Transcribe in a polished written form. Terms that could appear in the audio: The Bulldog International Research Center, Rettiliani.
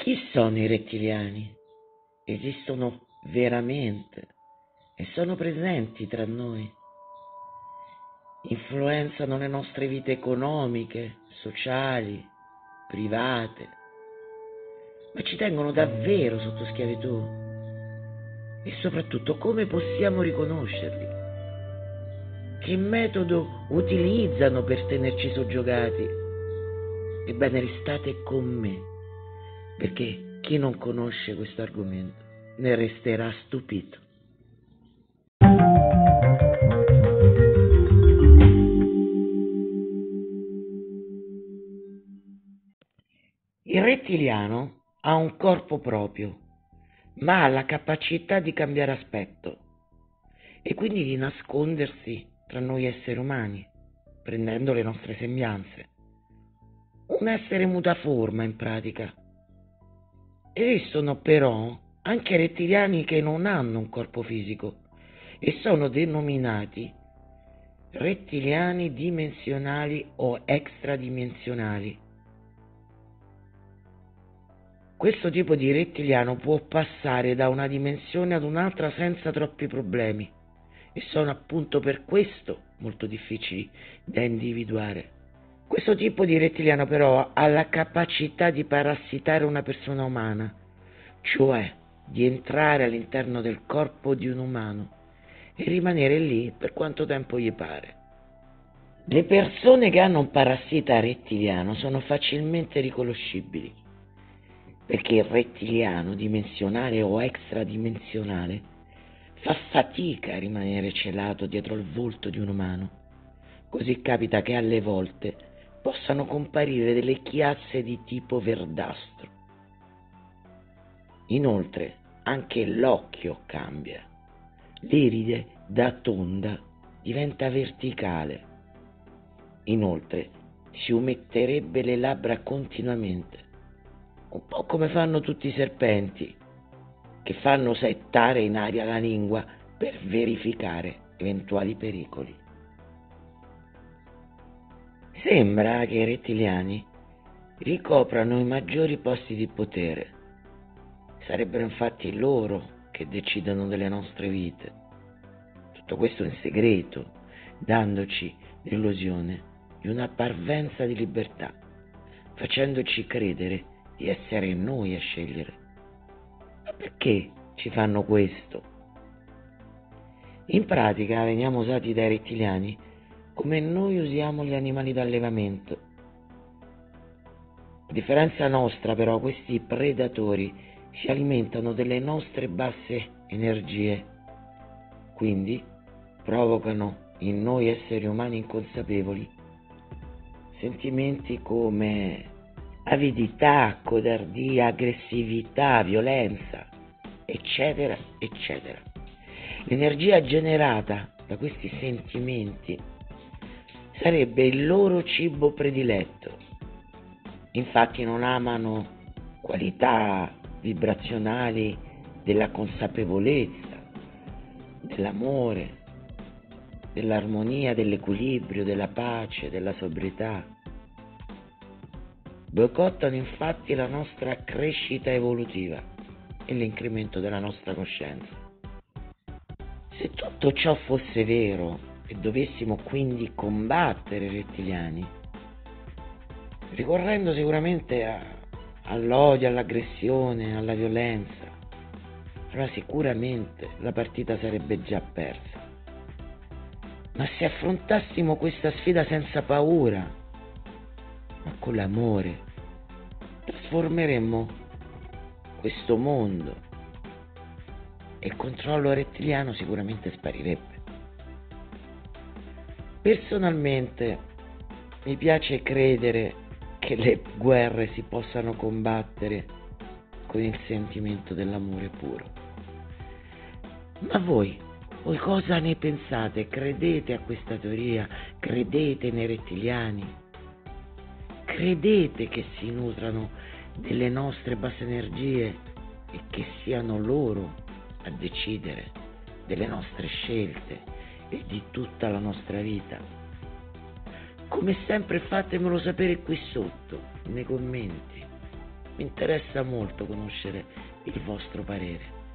Chi sono i rettiliani? Esistono veramente e sono presenti tra noi. Influenzano le nostre vite economiche, sociali, private, ma ci tengono davvero sotto schiavitù? E soprattutto, come possiamo riconoscerli? Che metodo utilizzano per tenerci soggiogati? Ebbene, restate con me, perché chi non conosce questo argomento ne resterà stupito. Il rettiliano ha un corpo proprio, ma ha la capacità di cambiare aspetto e quindi di nascondersi tra noi esseri umani, prendendo le nostre sembianze. Un essere mutaforma, in pratica. Esistono però anche rettiliani che non hanno un corpo fisico e sono denominati rettiliani dimensionali o extradimensionali. Questo tipo di rettiliano può passare da una dimensione ad un'altra senza troppi problemi e sono appunto per questo molto difficili da individuare. Questo tipo di rettiliano però ha la capacità di parassitare una persona umana, cioè di entrare all'interno del corpo di un umano e rimanere lì per quanto tempo gli pare. Le persone che hanno un parassita rettiliano sono facilmente riconoscibili, perché il rettiliano dimensionale o extradimensionale fa fatica a rimanere celato dietro il volto di un umano. Così capita che alle volte possano comparire delle chiazze di tipo verdastro. Inoltre anche l'occhio cambia. L'iride da tonda diventa verticale. Inoltre si umetterebbe le labbra continuamente, un po' come fanno tutti i serpenti, che fanno settare in aria la lingua per verificare eventuali pericoli. Sembra che i rettiliani ricoprano i maggiori posti di potere. Sarebbero infatti loro che decidono delle nostre vite. Tutto questo in segreto, dandoci l'illusione di una parvenza di libertà, facendoci credere di essere noi a scegliere. Ma perché ci fanno questo? In pratica veniamo usati dai rettiliani come noi usiamo gli animali d'allevamento. A differenza nostra però, questi predatori si alimentano delle nostre basse energie, quindi provocano in noi esseri umani inconsapevoli sentimenti come avidità, codardia, aggressività, violenza, eccetera, eccetera. L'energia generata da questi sentimenti sarebbe il loro cibo prediletto. Infatti non amano qualità vibrazionali della consapevolezza, dell'amore, dell'armonia, dell'equilibrio, della pace, della sobrietà. Boicottano infatti la nostra crescita evolutiva e l'incremento della nostra coscienza. Se tutto ciò fosse vero e dovessimo quindi combattere i rettiliani, ricorrendo sicuramente all'odio, all'aggressione, alla violenza, allora sicuramente la partita sarebbe già persa. Ma se affrontassimo questa sfida senza paura, ma con l'amore, trasformeremmo questo mondo e il controllo rettiliano sicuramente sparirebbe. Personalmente mi piace credere che le guerre si possano combattere con il sentimento dell'amore puro. Ma voi cosa ne pensate? Credete a questa teoria? Credete nei rettiliani? Credete che si nutrano delle nostre basse energie e che siano loro a decidere delle nostre scelte e di tutta la nostra vita? Come sempre fatemelo sapere qui sotto, nei commenti. Mi interessa molto conoscere il vostro parere.